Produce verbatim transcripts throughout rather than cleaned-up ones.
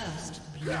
First blood.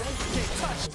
has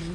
Blue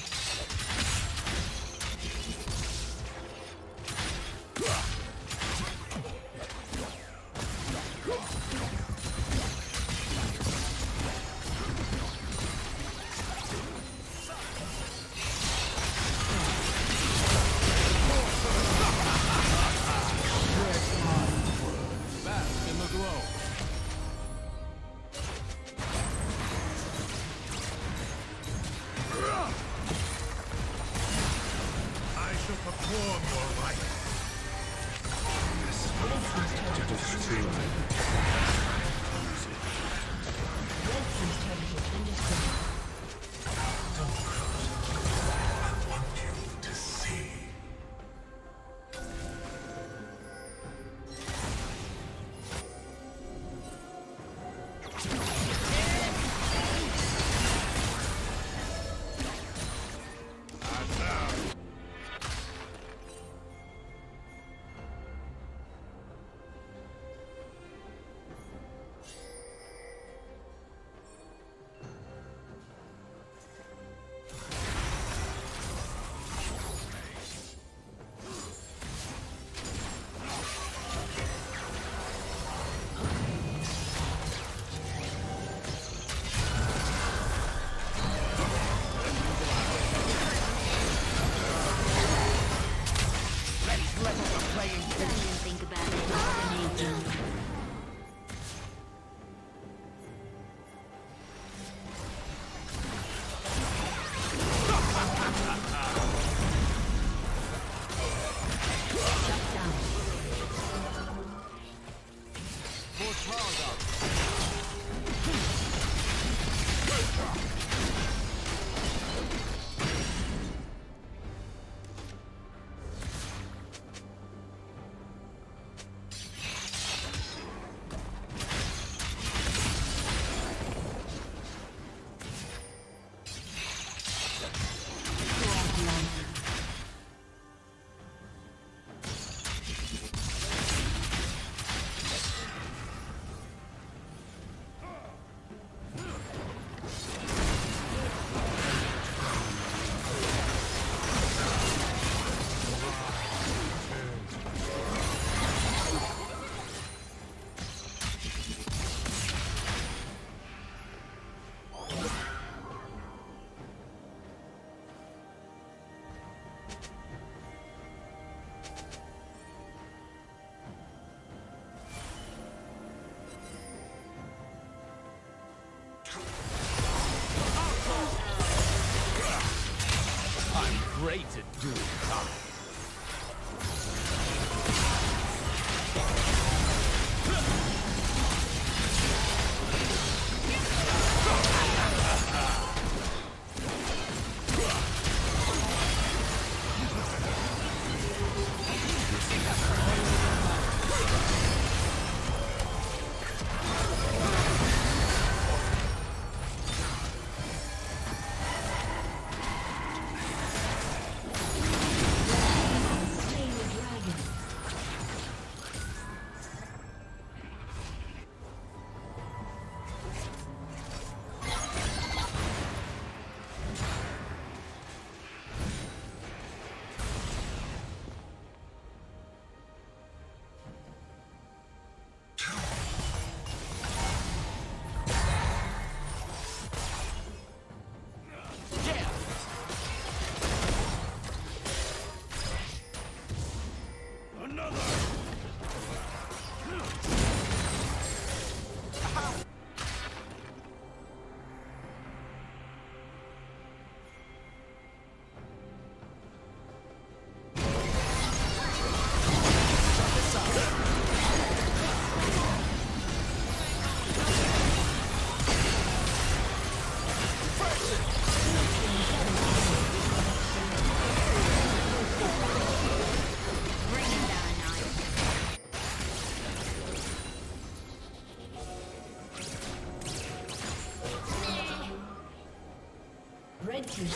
He's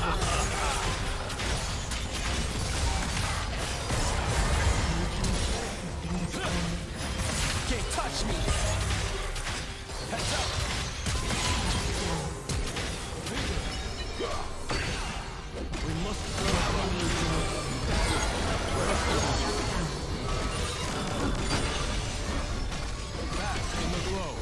Can't touch me. Heads up. We must go out. Back in the glow.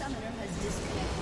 Summoner has disconnected.